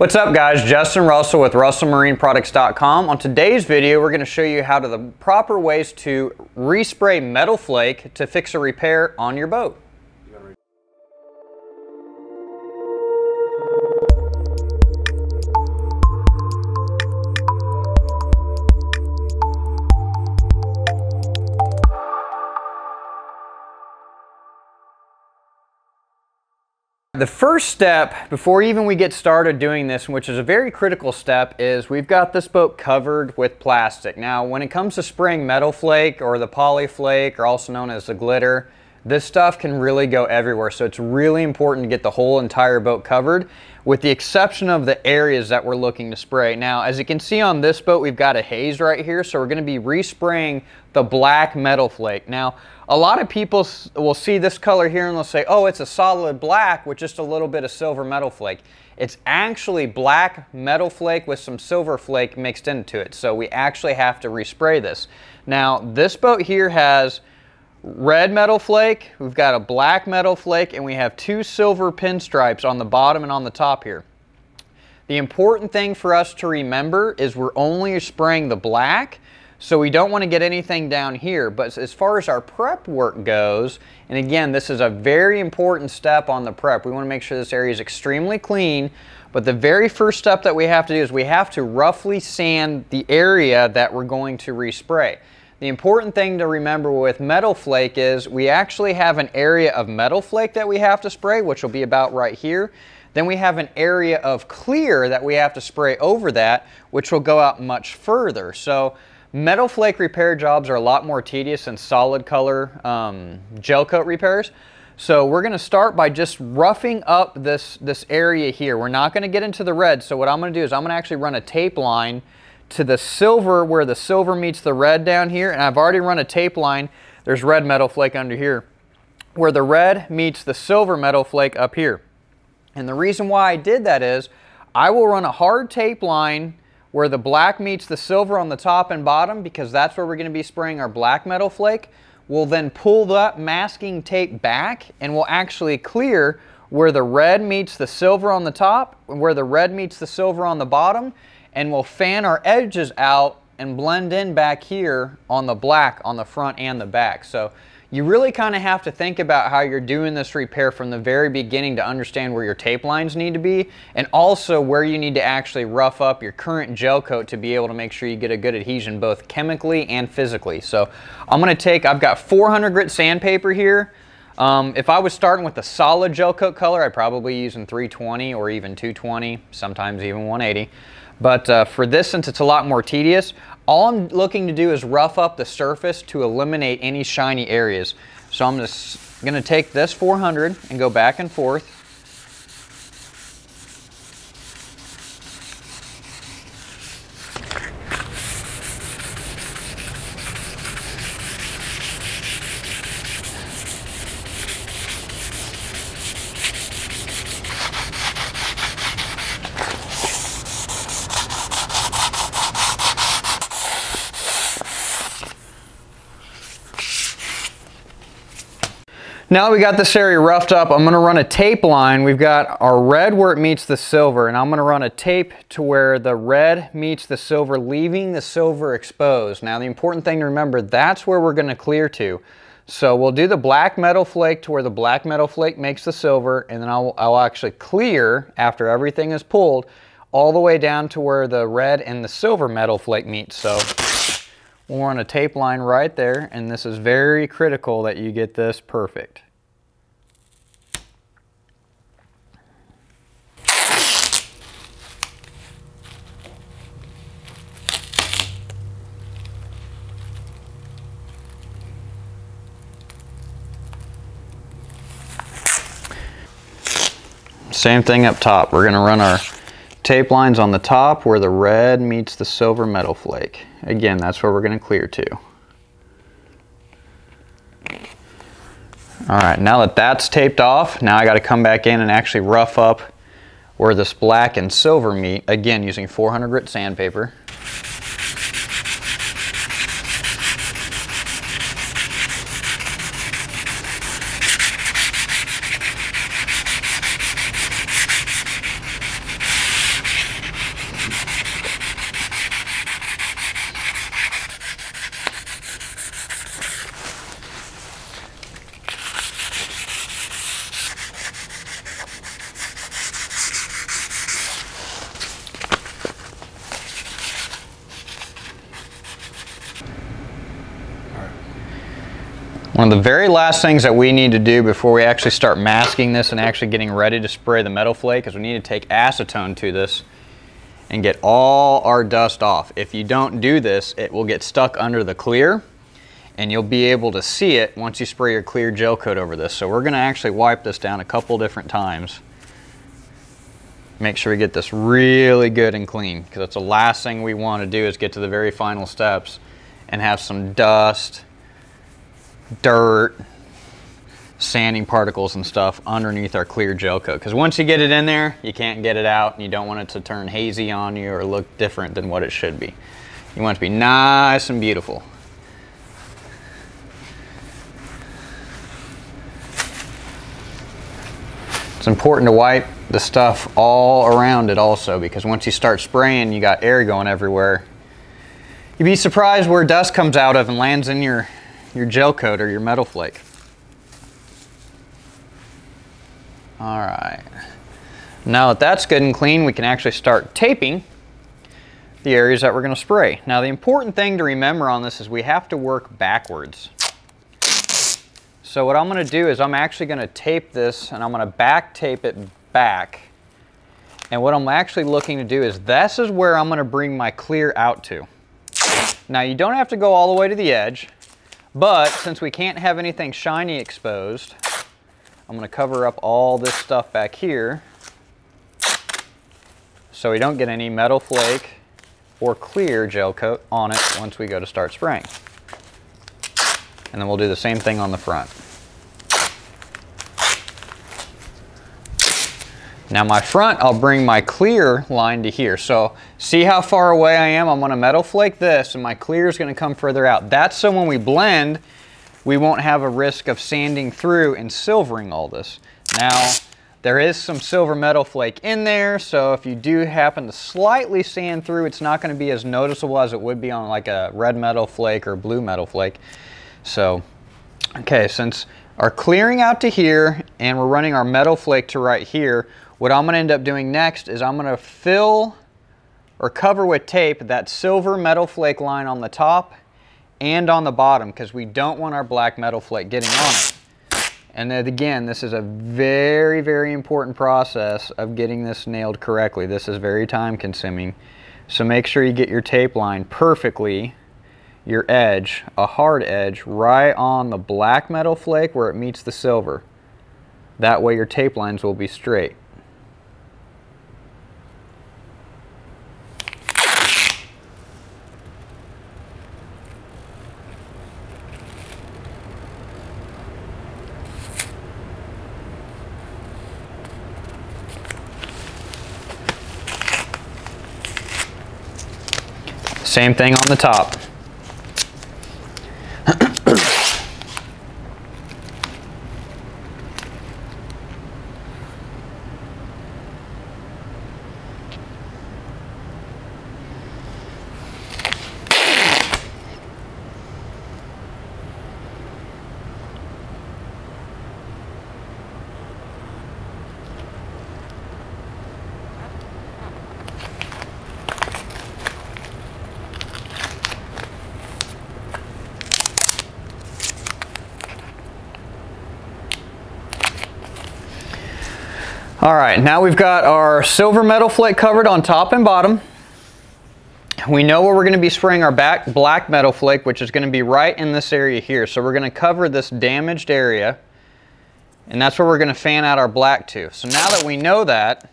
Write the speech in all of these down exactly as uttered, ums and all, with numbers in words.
What's up guys, Justin Russell with Russell Marine Products dot com. On today's video, we're going to show you how to the proper ways to respray metalflake to fix a repair on your boat. The first step, before even we get started doing this, which is a very critical step, is we've got this boat covered with plastic. Now, when it comes to spraying metalflake or the polyflake, or also known as the glitter, this stuff can really go everywhere. So it's really important to get the whole entire boat covered, with the exception of the areas that we're looking to spray. Now, as you can see on this boat, we've got a haze right here, so we're going to be respraying the black metalflake. Now, a lot of people will see this color here and they'll say, oh, it's a solid black with just a little bit of silver metalflake. It's actually black metalflake with some silver flake mixed into it. So we actually have to respray this. Now, this boat here has red metalflake, we've got a black metalflake, and we have two silver pinstripes on the bottom and on the top here. The important thing for us to remember is we're only spraying the black, so we don't want to get anything down here. But as far as our prep work goes, and again, this is a very important step on the prep. We want to make sure this area is extremely clean, but the very first step that we have to do is we have to roughly sand the area that we're going to respray. The important thing to remember with metalflake is we actually have an area of metalflake that we have to spray, which will be about right here. Then we have an area of clear that we have to spray over that, which will go out much further. So metalflake repair jobs are a lot more tedious than solid color um, gel coat repairs. So we're going to start by just roughing up this, this area here. We're not going to get into the red. So what I'm going to do is I'm going to actually run a tape line to the silver where the silver meets the red down here. And I've already run a tape line. There's red metalflake under here where the red meets the silver metalflake up here. And the reason why I did that is I will run a hard tape line where the black meets the silver on the top and bottom, because that's where we're going to be spraying our black metalflake. We'll then pull that masking tape back and we'll actually clear where the red meets the silver on the top, where the red meets the silver on the bottom, and we'll fan our edges out and blend in back here on the black on the front and the back. So you really kind of have to think about how you're doing this repair from the very beginning to understand where your tape lines need to be, and also where you need to actually rough up your current gel coat to be able to make sure you get a good adhesion both chemically and physically. So I'm going to take, I've got four hundred grit sandpaper here. Um, if I was starting with a solid gel coat color, I'd probably use in three twenty or even two twenty, sometimes even one eighty. But uh, for this, since it's a lot more tedious, all I'm looking to do is rough up the surface to eliminate any shiny areas. So I'm just gonna take this four hundred and go back and forth. Now we got this area roughed up, I'm gonna run a tape line. We've got our red where it meets the silver, and I'm gonna run a tape to where the red meets the silver, leaving the silver exposed. Now the important thing to remember, that's where we're gonna clear to. So we'll do the black metalflake to where the black metalflake makes the silver, and then I'll, I'll actually clear, after everything is pulled, all the way down to where the red and the silver metalflake meet. So we're on a tape line right there, and this is very critical that you get this perfect. Same thing up top. We're going to run our tape lines on the top where the red meets the silver metalflake. Again, that's where we're going to clear to. All right, now that that's taped off, now I got to come back in and actually rough up where this black and silver meet, again using four hundred grit sandpaper. One of the very last things that we need to do before we actually start masking this and actually getting ready to spray the metal flake is we need to take acetone to this and get all our dust off. If you don't do this, it will get stuck under the clear and you'll be able to see it once you spray your clear gel coat over this. So we're gonna actually wipe this down a couple different times. Make sure we get this really good and clean, because that's the last thing we want to do is get to the very final steps and have some dust, dirt, sanding particles and stuff underneath our clear gel coat. Because once you get it in there, you can't get it out, and you don't want it to turn hazy on you or look different than what it should be. You want it to be nice and beautiful. It's important to wipe the stuff all around it also, because once you start spraying, you got air going everywhere. You'd be surprised where dust comes out of and lands in your, your gel coat or your metal flake. All right. Now that that's good and clean, we can actually start taping the areas that we're gonna spray. Now the important thing to remember on this is we have to work backwards. So what I'm gonna do is I'm actually gonna tape this and I'm gonna back tape it back. And what I'm actually looking to do is this is where I'm gonna bring my clear out to. Now you don't have to go all the way to the edge, but since we can't have anything shiny exposed, I'm gonna cover up all this stuff back here so we don't get any metal flake or clear gel coat on it once we go to start spraying. And then we'll do the same thing on the front. Now my front, I'll bring my clear line to here. So see how far away I am? I'm gonna metal flake this and my clear is gonna come further out. That's so when we blend, we won't have a risk of sanding through and silvering all this. Now, there is some silver metal flake in there, so if you do happen to slightly sand through, it's not gonna be as noticeable as it would be on like a red metal flake or blue metal flake. So, okay, since our clearing out to here and we're running our metal flake to right here, what I'm gonna end up doing next is I'm gonna fill or cover with tape that silver metal flake line on the top and on the bottom, because we don't want our black metal flake getting on it. And then again, this is a very, very important process of getting this nailed correctly. This is very time consuming. So make sure you get your tape line perfectly, your edge, a hard edge, right on the black metal flake where it meets the silver. That way your tape lines will be straight. Same thing on the top. All right, now we've got our silver metal flake covered on top and bottom. We know where we're gonna be spraying our back black metal flake, which is gonna be right in this area here. So we're gonna cover this damaged area, and that's where we're gonna fan out our black to. So now that we know that,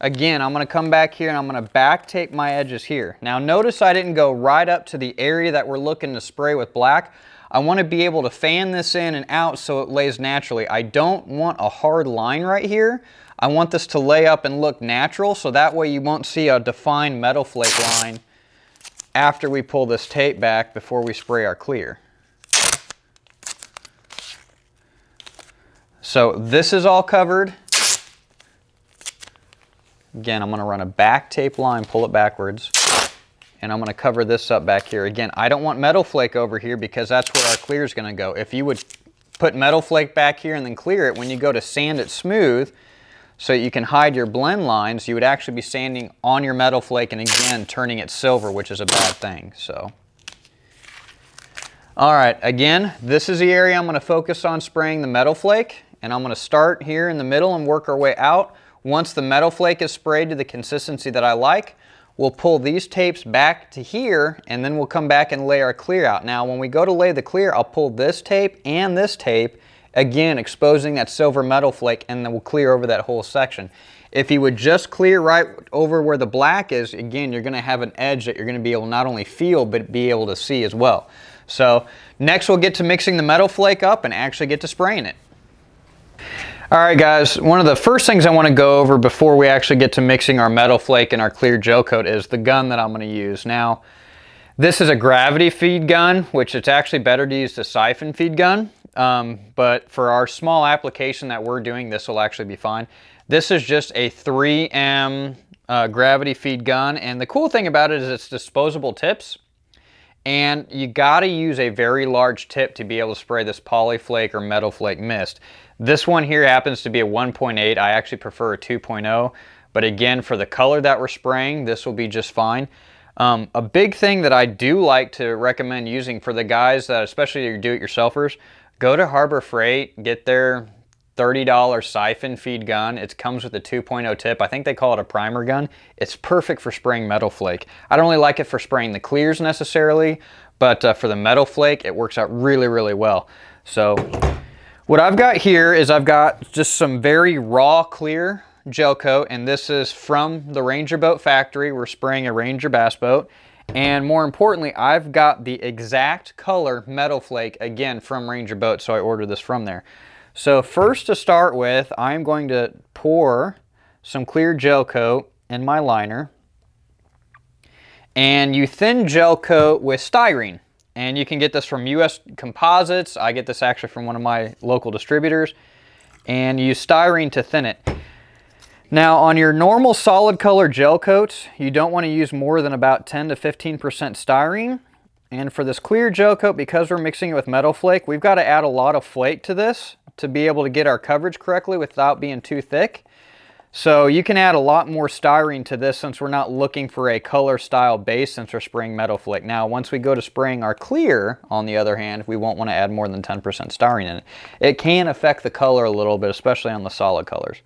again, I'm gonna come back here and I'm gonna back tape my edges here. Now notice I didn't go right up to the area that we're looking to spray with black. I wanna be able to fan this in and out so it lays naturally. I don't want a hard line right here. I want this to lay up and look natural, so that way you won't see a defined metal flake line after we pull this tape back before we spray our clear. So this is all covered. Again, I'm gonna run a back tape line, pull it backwards, and I'm gonna cover this up back here. Again, I don't want metal flake over here because that's where our clear is gonna go. If you would put metal flake back here and then clear it, when you go to sand it smooth, so you can hide your blend lines, you would actually be sanding on your metal flake and again turning it silver, which is a bad thing. So All right, again, this is the area I'm going to focus on spraying the metal flake, and I'm going to start here in the middle and work our way out. Once the metal flake is sprayed to the consistency that I like, we'll pull these tapes back to here, and then we'll come back and lay our clear out. Now, when we go to lay the clear, I'll pull this tape and this tape, again, exposing that silver metal flake, and then we'll clear over that whole section. If you would just clear right over where the black is, again, you're gonna have an edge that you're gonna be able to not only feel, but be able to see as well. So next we'll get to mixing the metal flake up and actually get to spraying it. All right, guys, one of the first things I want to go over before we actually get to mixing our metal flake and our clear gel coat is the gun that I'm going to use. Now, this is a gravity feed gun, which it's actually better to use the siphon feed gun, um, but for our small application that we're doing, this will actually be fine. This is just a three M uh, gravity feed gun, and the cool thing about it is it's disposable tips, and you got to use a very large tip to be able to spray this polyflake or metal flake mist. This one here happens to be a one point eight. I actually prefer a two point oh, but again, for the color that we're spraying, this will be just fine. Um, a big thing that I do like to recommend using for the guys that, especially your do-it-yourselfers, go to Harbor Freight, get their thirty dollar siphon feed gun. It comes with a two point oh tip. I think they call it a primer gun. It's perfect for spraying metal flake. I don't really like it for spraying the clears necessarily, but uh, for the metal flake, it works out really, really well. So what I've got here is I've got just some very raw clear gel coat, and this is from the Ranger Boat factory. We're spraying a Ranger Bass Boat, and more importantly, I've got the exact color metal flake, again, from Ranger Boat, so I ordered this from there. So first to start with, I'm going to pour some clear gel coat in my liner, and you thin gel coat with styrene. And you can get this from U S Composites. I get this actually from one of my local distributors. And you use styrene to thin it. Now, on your normal solid color gel coats, you don't want to use more than about ten to fifteen percent styrene. And for this clear gel coat, because we're mixing it with metal flake, we've got to add a lot of flake to this to be able to get our coverage correctly without being too thick. So you can add a lot more styrene to this since we're not looking for a color style base since we're spraying metal flake. Now, once we go to spraying our clear, on the other hand, we won't want to add more than ten percent styrene in it. It can affect the color a little bit, especially on the solid colors.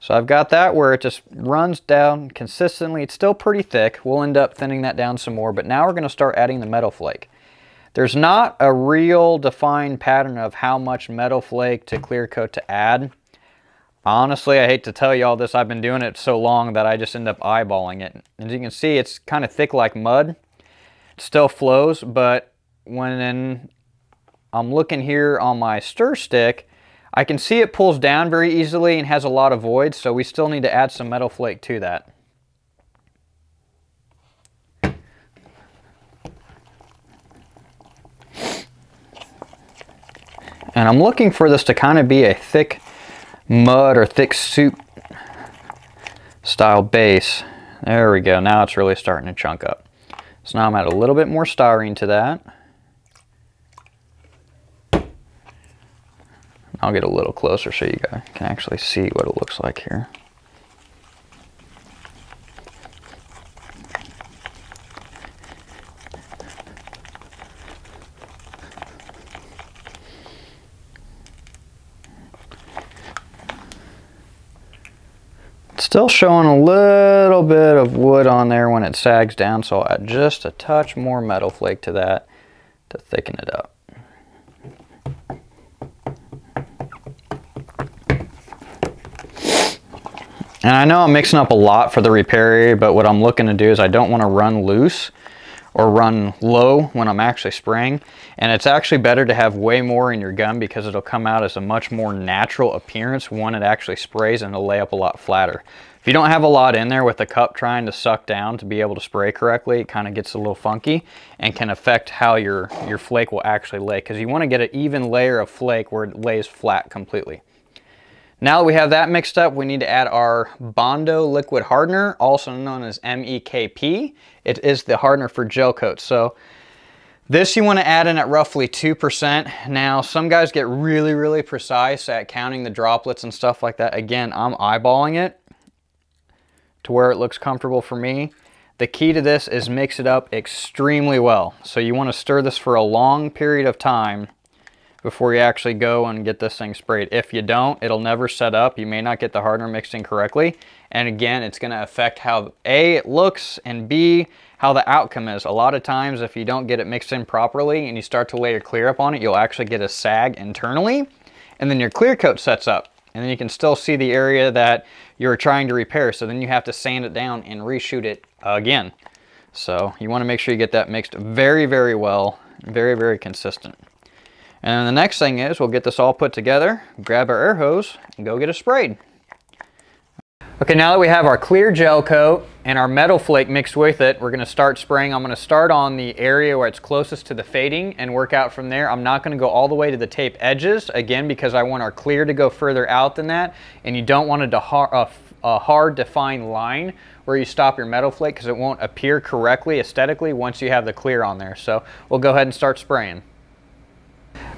So I've got that where it just runs down consistently. It's still pretty thick. We'll end up thinning that down some more, but now we're going to start adding the metal flake. There's not a real defined pattern of how much metal flake to clear coat to add. Honestly, I hate to tell you all this. I've been doing it so long that I just end up eyeballing it. As you can see, it's kind of thick like mud. It still flows, but when I'm looking here on my stir stick, I can see it pulls down very easily and has a lot of voids, so we still need to add some metal flake to that. And I'm looking for this to kind of be a thick mud or thick soup style base. There we go. Now it's really starting to chunk up. So now I'm adding a little bit more styrene to that. I'll get a little closer so you guys can actually see what it looks like here. Still showing a little bit of wood on there when it sags down, so I'll add just a touch more metal flake to that to thicken it up. And I know I'm mixing up a lot for the repair area, but what I'm looking to do is I don't want to run loose or run low when I'm actually spraying. And it's actually better to have way more in your gun because it'll come out as a much more natural appearance when it actually sprays, and it'll lay up a lot flatter. If you don't have a lot in there with the cup trying to suck down to be able to spray correctly, it kind of gets a little funky and can affect how your, your flake will actually lay, because you want to get an even layer of flake where it lays flat completely. Now that we have that mixed up, we need to add our Bondo Liquid Hardener, also known as M E K P. It is the hardener for gel coats. So this you want to add in at roughly two percent. Now, some guys get really, really precise at counting the droplets and stuff like that. Again, I'm eyeballing it to where it looks comfortable for me. The key to this is mix it up extremely well. So you want to stir this for a long period of time before you actually go and get this thing sprayed. If you don't, it'll never set up. You may not get the hardener mixing correctly. And again, it's going to affect how A, it looks, and B, how the outcome is. A lot of times, if you don't get it mixed in properly and you start to layer clear up on it, you'll actually get a sag internally, and then your clear coat sets up. And then you can still see the area that you're trying to repair. So then you have to sand it down and reshoot it again. So you want to make sure you get that mixed very, very well, very, very consistent. And the next thing is we'll get this all put together, grab our air hose, and go get it sprayed. Okay, now that we have our clear gel coat and our metal flake mixed with it, we're going to start spraying. I'm going to start on the area where it's closest to the fading and work out from there. I'm not going to go all the way to the tape edges, again, because I want our clear to go further out than that, and you don't want a, a, a hard defined line where you stop your metal flake because it won't appear correctly aesthetically once you have the clear on there. So we'll go ahead and start spraying.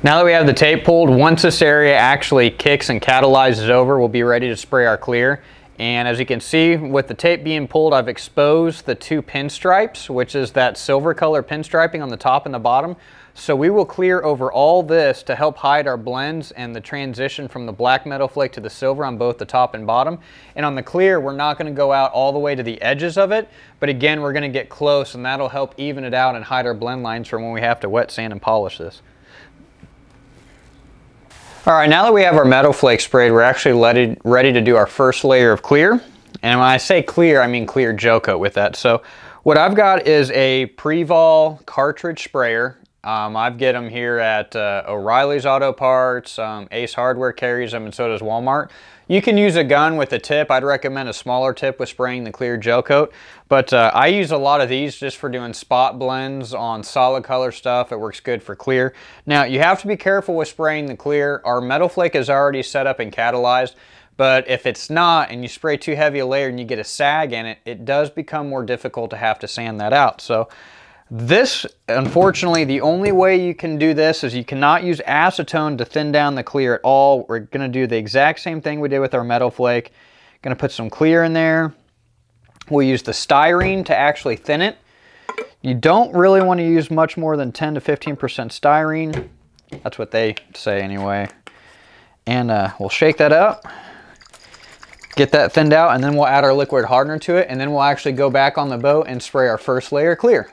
Now that we have the tape pulled, once this area actually kicks and catalyzes over, we'll be ready to spray our clear. And as you can see, with the tape being pulled, I've exposed the two pinstripes, which is that silver color pinstriping on the top and the bottom. So we will clear over all this to help hide our blends and the transition from the black metal flake to the silver on both the top and bottom. And on the clear, we're not going to go out all the way to the edges of it, but again, we're going to get close, and that'll help even it out and hide our blend lines from when we have to wet sand and polish this. All right, now that we have our metal flake sprayed, we're actually ready to do our first layer of clear. And when I say clear, I mean clear gel coat with that. So what I've got is a Preval cartridge sprayer. Um, I get them here at uh, O'Reilly's Auto Parts, um, Ace Hardware carries them, and so does Walmart. You can use a gun with a tip. I'd recommend a smaller tip with spraying the clear gel coat. But uh, I use a lot of these just for doing spot blends on solid color stuff. It works good for clear. Now, you have to be careful with spraying the clear. Our metal flake is already set up and catalyzed. But if it's not, and you spray too heavy a layer and you get a sag in it, it does become more difficult to have to sand that out. So this, unfortunately, the only way you can do this is you cannot use acetone to thin down the clear at all. We're going to do the exact same thing we did with our metal flake. Going to put some clear in there. We'll use the styrene to actually thin it. You don't really want to use much more than ten to fifteen percent styrene. That's what they say anyway. And uh, we'll shake that up. Get that thinned out, and then we'll add our liquid hardener to it, and then we'll actually go back on the boat and spray our first layer clear.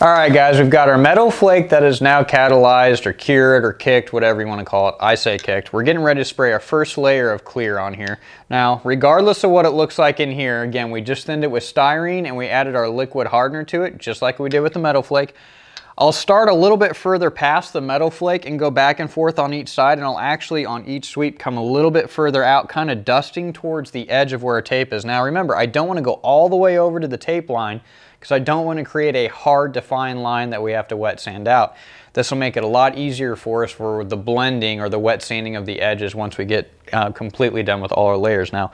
All right, guys, we've got our metal flake that is now catalyzed or cured or kicked, whatever you want to call it. I say kicked. We're getting ready to spray our first layer of clear on here. Now, regardless of what it looks like in here, again, we just thinned it with styrene and we added our liquid hardener to it, just like we did with the metal flake. I'll start a little bit further past the metal flake and go back and forth on each side, and I'll actually on each sweep come a little bit further out, kind of dusting towards the edge of where our tape is. Now remember, I don't want to go all the way over to the tape line because I don't want to create a hard defined line that we have to wet sand out. This will make it a lot easier for us for the blending or the wet sanding of the edges once we get uh, completely done with all our layers. Now,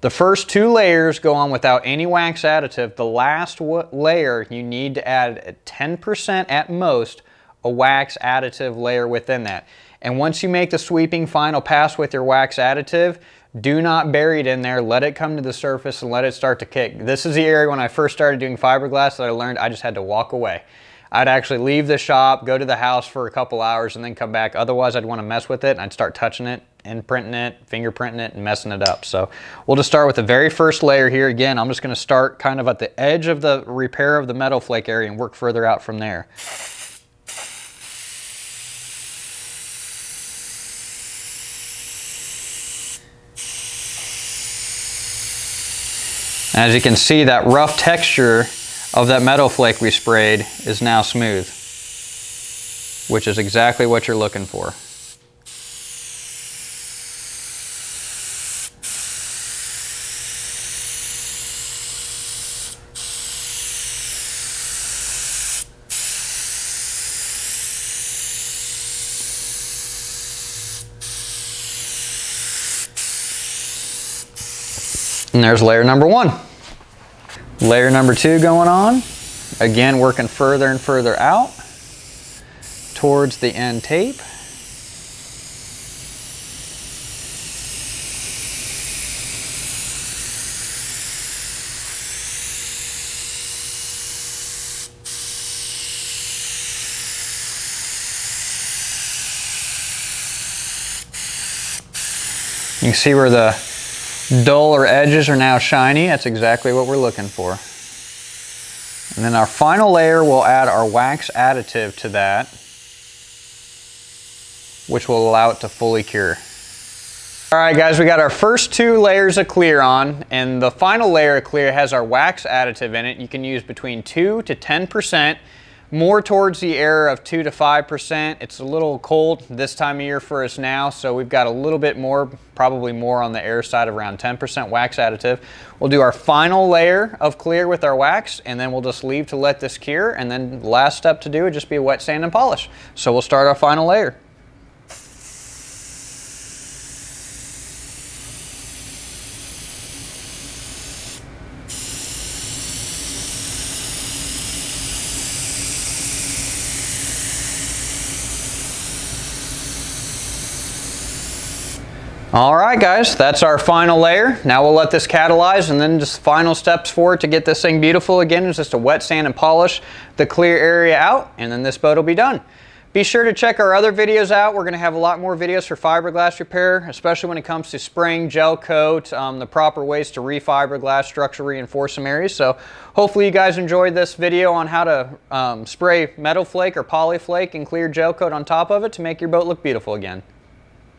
the first two layers go on without any wax additive. The last layer, you need to add ten percent at most, a wax additive layer within that. And once you make the sweeping final pass with your wax additive, do not bury it in there. Let it come to the surface and let it start to kick. This is the area when I first started doing fiberglass that I learned I just had to walk away. I'd actually leave the shop, go to the house for a couple hours, and then come back. Otherwise, I'd want to mess with it, and I'd start touching it, imprinting it, fingerprinting it, and messing it up. So we'll just start with the very first layer here. Again, I'm just going to start kind of at the edge of the repair of the metal flake area and work further out from there. As you can see, that rough texture of that metal flake we sprayed is now smooth, which is exactly what you're looking for. And there's layer number one. Layer number two going on. Again, working further and further out towards the end tape. You can see where the duller edges are now shiny. That's exactly what we're looking for. And then our final layer, we'll add our wax additive to that, which will allow it to fully cure. All right, guys, we got our first two layers of clear on, and the final layer of clear has our wax additive in it. You can use between two to ten percent, more towards the area of two to five percent. It's a little cold this time of year for us now, so we've got a little bit more, probably more on the air side of around ten percent wax additive. We'll do our final layer of clear with our wax, and then we'll just leave to let this cure, and then the last step to do would just be a wet sand and polish. So we'll start our final layer. All right, guys, that's our final layer. Now we'll let this catalyze, and then just final steps for it to get this thing beautiful again is just to wet sand and polish the clear area out, and then this boat will be done. Be sure to check our other videos out. We're going to have a lot more videos for fiberglass repair, especially when it comes to spraying, gel coat, um, the proper ways to refiberglass, structure reinforce some areas. So hopefully you guys enjoyed this video on how to um, spray metalflake or polyflake and clear gel coat on top of it to make your boat look beautiful again.